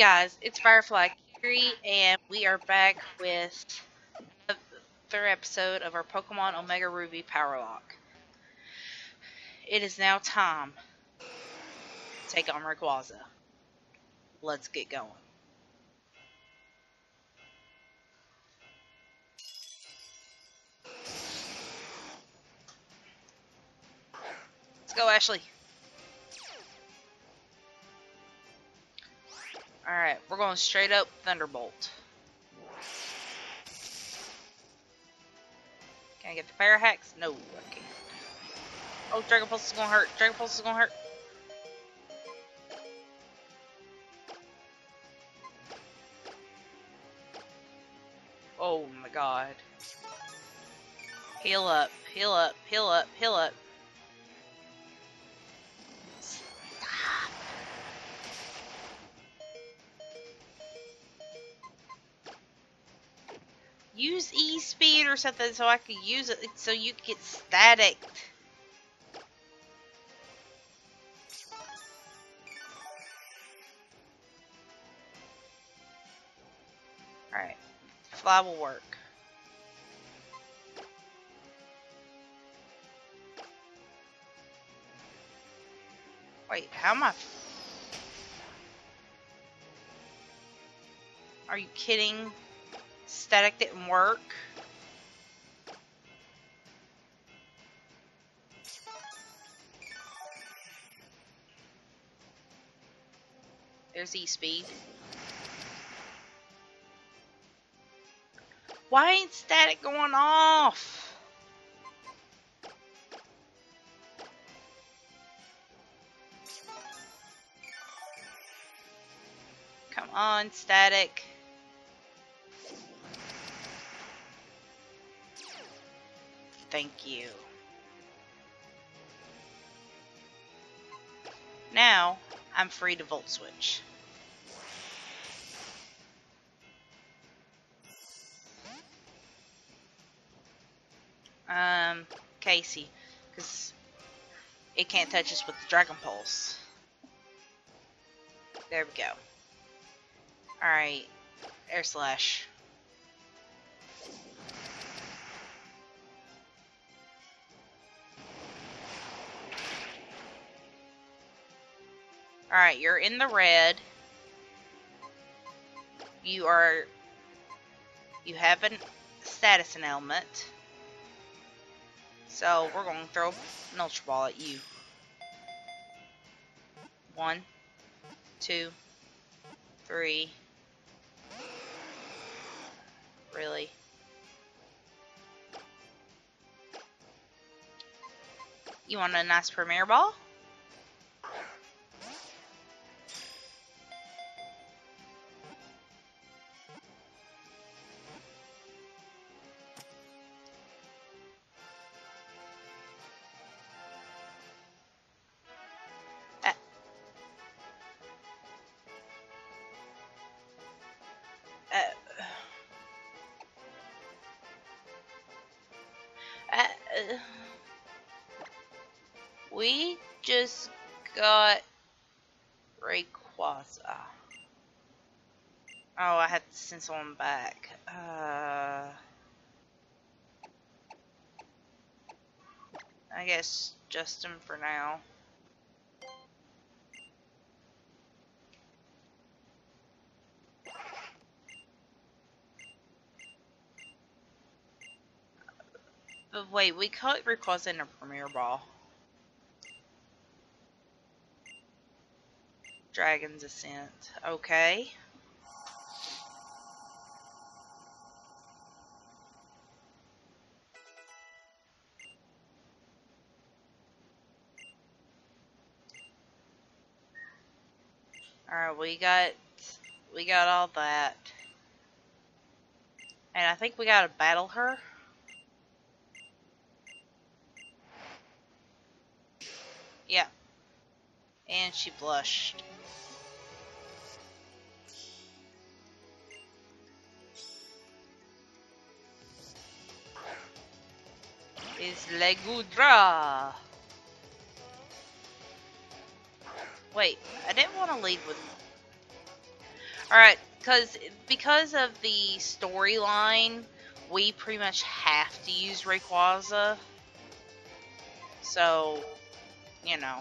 guys, it's Fireflyacire, and we are back with another episode of our Pokemon Omega Ruby Power Lock. It is now time to take on Rayquaza. Let's get going. Let's go, Ashley. Alright, we're going straight up Thunderbolt. Can I get the Fire Hacks? No, I can't. Oh, Dragon Pulse is gonna hurt. Dragon Pulse is gonna hurt. Oh my god. Heal up, heal up, heal up, heal up. Use E-Speed or something so I could use it so you could get static. Alright. Fly will work. Wait, how am I... Are you kidding? Static didn't work. There's E-Speed. Why ain't static going off? Come on, static. Thank you. Now, I'm free to Volt Switch. Casey, because it can't touch us with the Dragon Pulse. There we go. Alright, Air Slash. Alright, you're in the red. You have a status ailment. So we're gonna throw an Ultra Ball at you. 1, 2, 3. Really? You want a nice Premier Ball? We just got Rayquaza. Oh, I had to send someone back. I guess Justin for now. But wait, we caught Rayquaza in a Premier Ball. Dragon's Ascent. Okay. Alright, we got all that. And I think we gotta battle her. Yeah. And she blushed. Is Legudra. Wait, I didn't want to lead with... Alright, because of the storyline, we pretty much have to use Rayquaza. So, you know.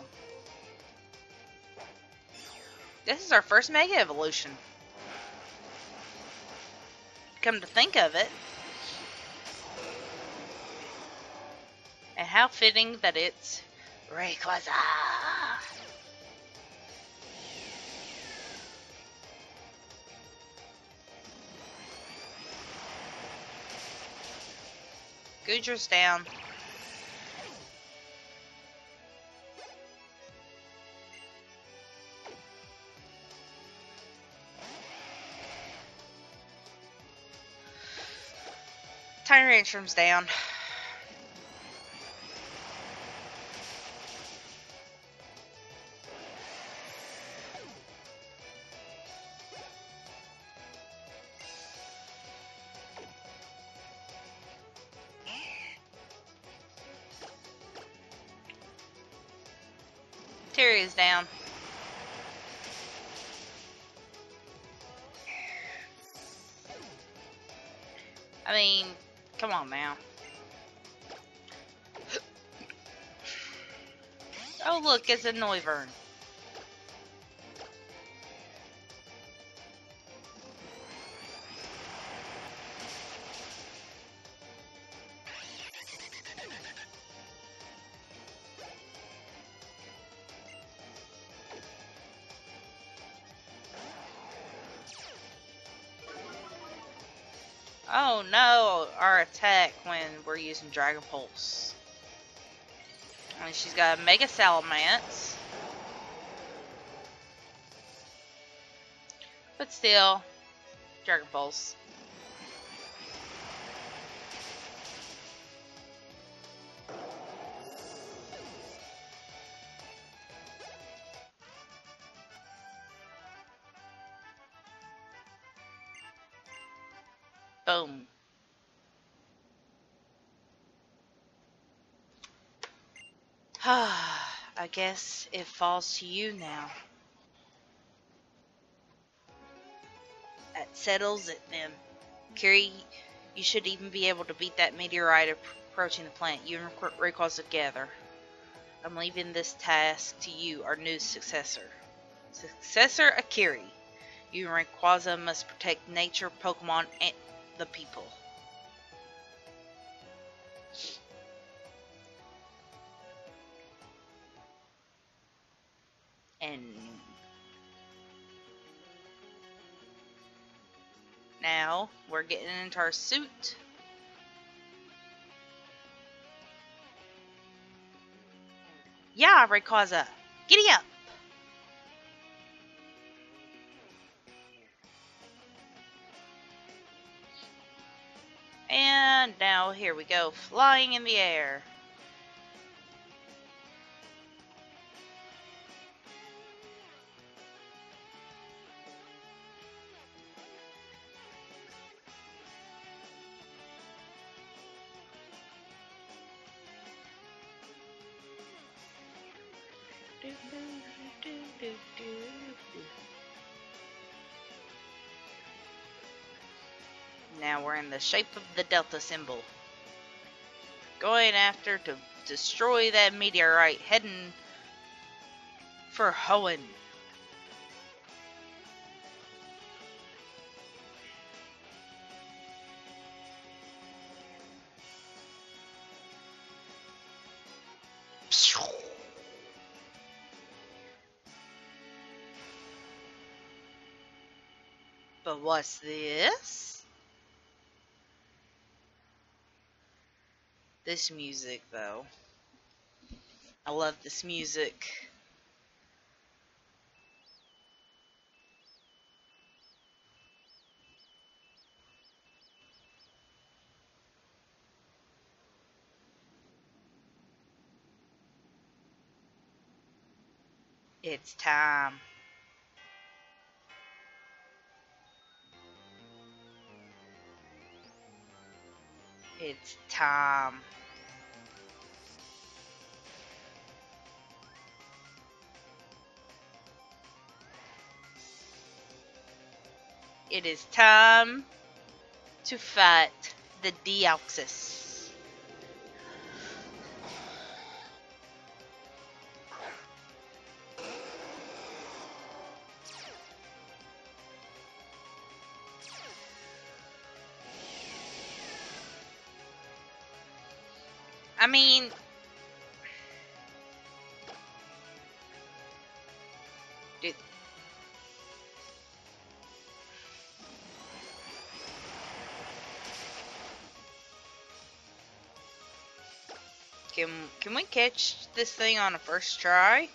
This is our first Mega Evolution. Come to think of it. And how fitting that it's Rayquaza! Goodra's down. Tyrantrum's down. Terry is down. I mean, come on now. Oh look, it's a Noivern. Oh no, our attack when we're using Dragon Pulse. I mean, she's got a Mega Salamence. But still, Dragon Pulse. Boom. I guess it falls to you now. That settles it then. Kiri, you should even be able to beat that meteorite approaching the planet. You and Rayquaza together. I'm leaving this task to you, our new successor. Successor Akiri. You and Rayquaza must protect nature, Pokemon, and the people. And now we're getting into our suit. Yeah, Rayquaza, giddy up. And now here we go, flying in the air. Now we're in the shape of the Delta symbol, going after to destroy that meteorite, heading for Hoenn. But what's this? This music, though. I love this music. It's time. It's time. It is time to fight the Deoxys. I mean, Can we catch this thing on a first try?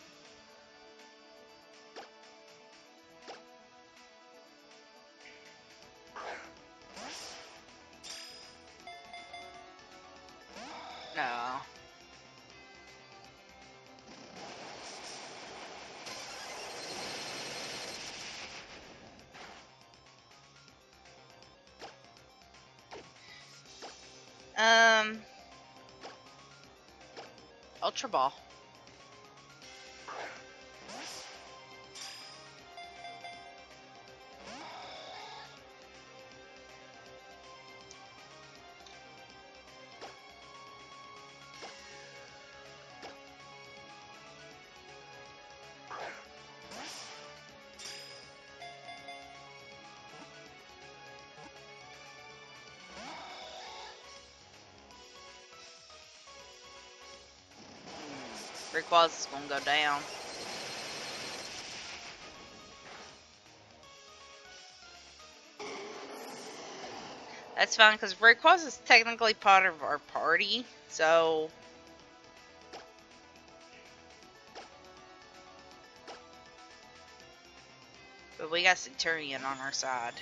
No. Ultra Ball. Rayquaza is gonna go down. That's fine, because Rayquaza is technically part of our party, so but we got Centurion on our side.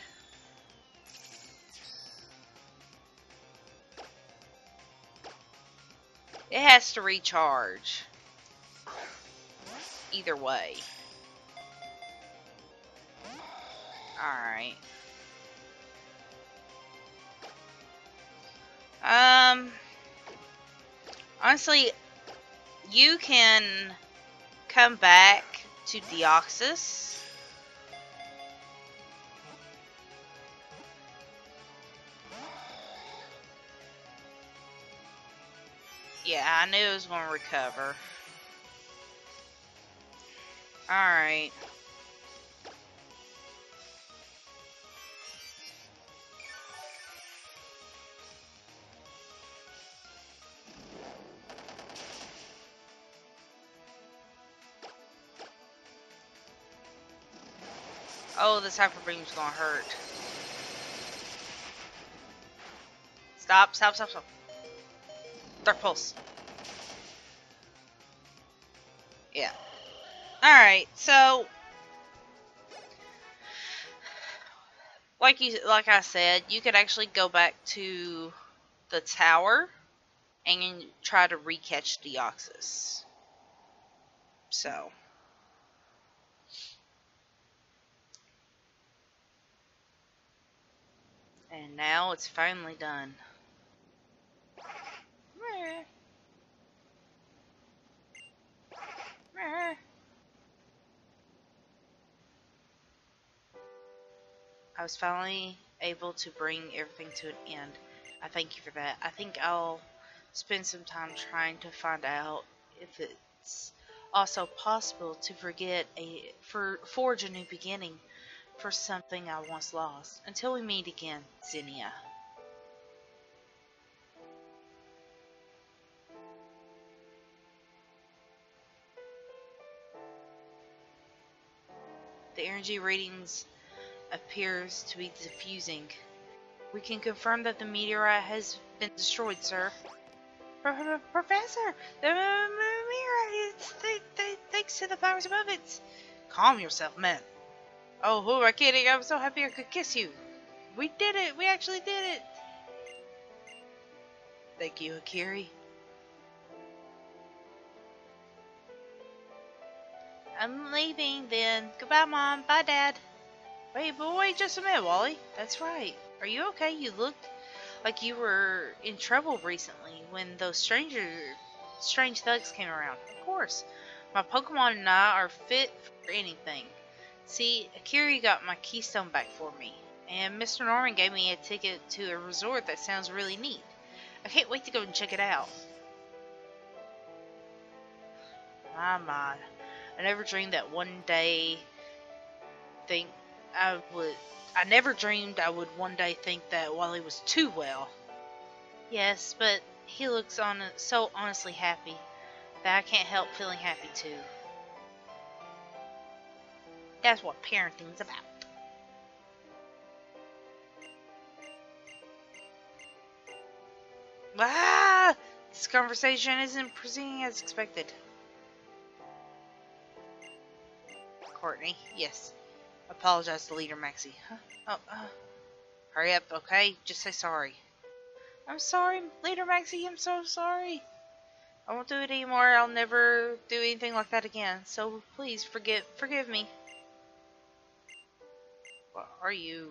It has to recharge. Either way. Alright. Honestly, you can come back to Deoxys. Yeah, I knew it was going to recover. Alright. Oh, this Hyper Beam's gonna hurt. Stop, stop, stop, stop. Dark Pulse. Yeah. Alright, so like I said, you could actually go back to the tower and try to recatch Deoxys. So and now it's finally done. I was finally able to bring everything to an end. I thank you for that. I think I'll spend some time trying to find out if it's also possible to forge a new beginning for something I once lost. Until we meet again, Zinnia. The energy readings appears to be diffusing. We can confirm that the meteorite has been destroyed, sir. Professor, the meteorite is thanks to the powers above it. Calm yourself, man. Oh, who am I kidding? I'm so happy I could kiss you. We did it. We actually did it. Thank you, Akiri. I'm leaving then. Goodbye, Mom. Bye, Dad. Wait, but wait just a minute, Wally. That's right. Are you okay? You looked like you were in trouble recently when those strange thugs came around. Of course. My Pokemon and I are fit for anything. See, Akiri got my keystone back for me. and Mr. Norman gave me a ticket to a resort that sounds really neat. I can't wait to go and check it out. My, my. I never dreamed I would one day think that Wally was too well. Yes, but he looks so honestly happy that I can't help feeling happy too. That's what parenting's about. Ah! This conversation isn't proceeding as expected. Courtney, yes. Apologize to Leader Maxie. Huh? Oh, hurry up, okay? Just say sorry. I'm sorry, Leader Maxie, I'm so sorry. I won't do it anymore. I'll never do anything like that again. So please forgive me. What are you?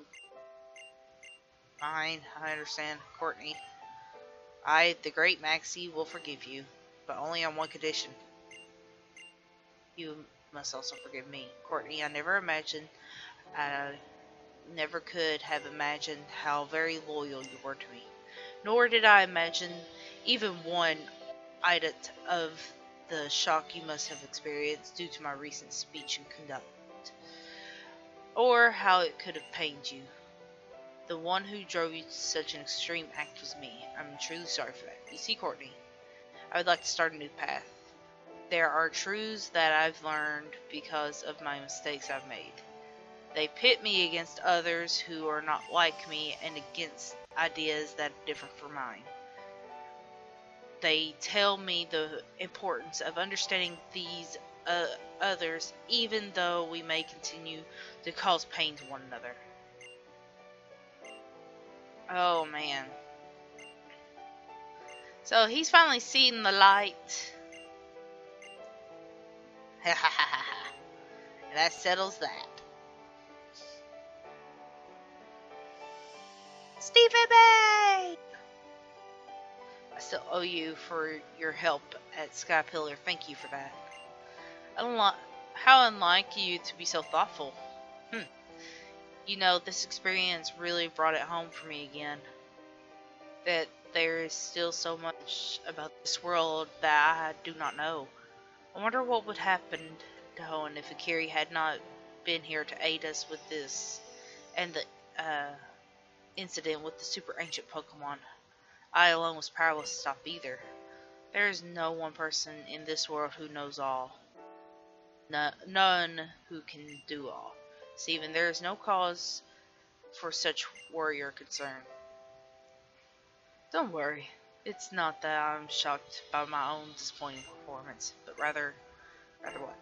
Fine, I understand, Courtney. I, the Great Maxie, will forgive you, but only on one condition. You must also forgive me. Courtney, I never could have imagined how very loyal you were to me. Nor did I imagine even one iota of the shock you must have experienced due to my recent speech and conduct, or how it could have pained you. The one who drove you to such an extreme act was me. I'm truly sorry for that. You see, Courtney, I would like to start a new path. There are truths that I've learned because of my mistakes I've made. They pit me against others who are not like me and against ideas that are different from mine. They tell me the importance of understanding these others, even though we may continue to cause pain to one another. Oh man. So he's finally seen the light. Ha ha ha ha. That settles that. Stevie Bay! I still owe you for your help at Sky Pillar. Thank you for that. How unlike you to be so thoughtful. You know, this experience really brought it home for me again. That there is still so much about this world that I do not know. I wonder what would happen to Hoenn if Akiri had not been here to aid us with this and the incident with the super ancient Pokemon. I alone was powerless to stop either. There is no one person in this world who knows all. None who can do all. Steven, there is no cause for such worry or concern. Don't worry. It's not that I'm shocked by my own disappointing performance, but rather what?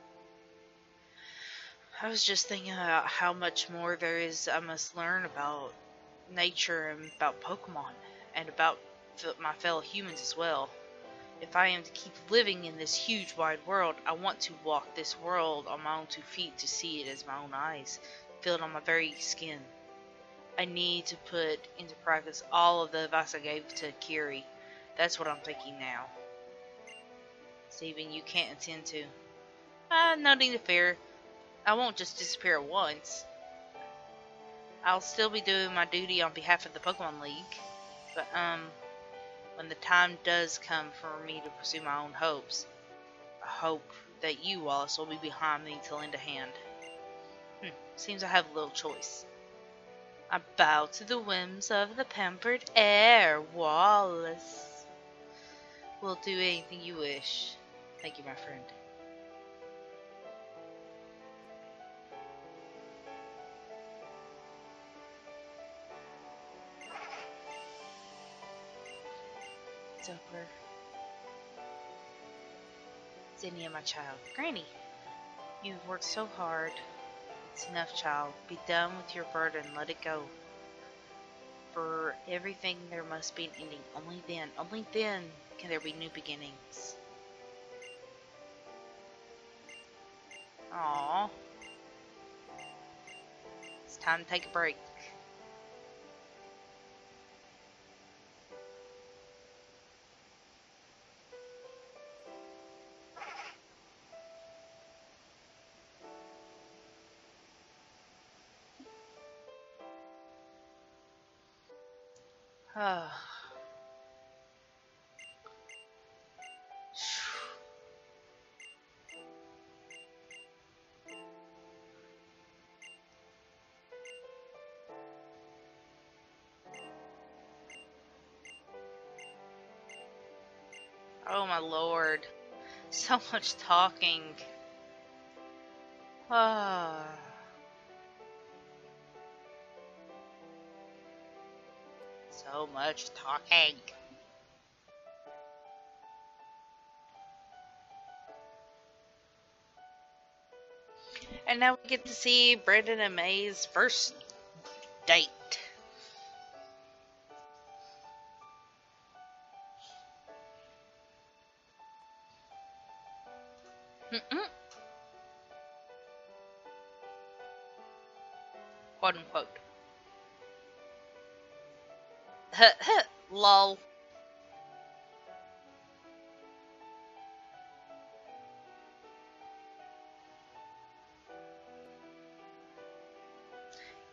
I was just thinking about how much more there is I must learn about nature and about Pokemon, and about my fellow humans as well. If I am to keep living in this huge wide world, I want to walk this world on my own two feet, to see it as my own eyes, feel it on my very skin. I need to put into practice all of the advice I gave to Akiri. That's what I'm thinking now. Steven, you can't intend to. Nothing to fear. I won't just disappear at once. I'll still be doing my duty on behalf of the Pokemon League. But, when the time does come for me to pursue my own hopes, I hope that you, Wallace, will be behind me to lend a hand. Seems I have little choice. I bow to the whims of the pampered heir, Wallace. We'll do anything you wish. Thank you, my friend. It's over. Zinnia, my child. Granny, you've worked so hard. It's enough, child. Be done with your burden. Let it go. For everything there must be an ending. Only then can there be new beginnings. Aww. It's time to take a break. Oh my lord, so much talking. So much talking. And now we get to see Brandon and May's first date. Quote unquote. Lol.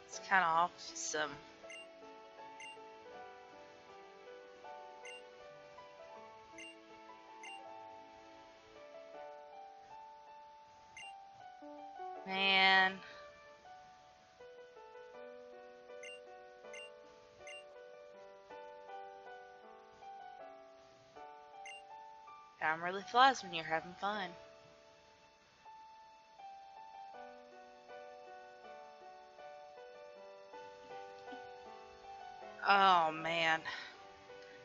It's kind of awesome. Man. Time really flies when you're having fun. Oh man.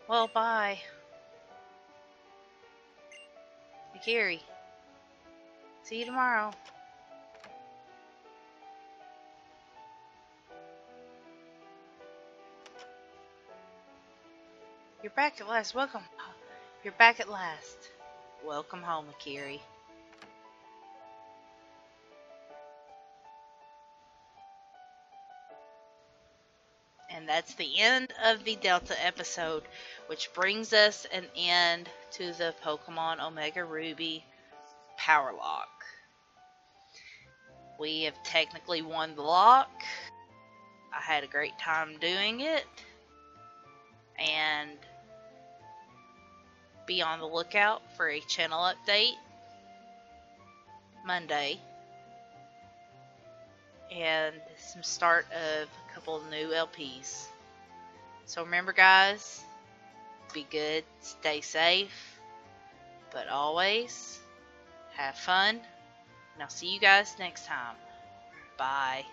Well, bye. Nikiri. See you tomorrow. You're back at last. Welcome. You're back at last. Welcome home, Akiri. And that's the end of the Delta episode, which brings us an end to the Pokemon Omega Ruby Power Lock. We have technically won the lock. I had a great time doing it. And be on the lookout for a channel update Monday and some start of a couple of new LPs. So remember guys, be good, stay safe, but always have fun, and I'll see you guys next time. Bye.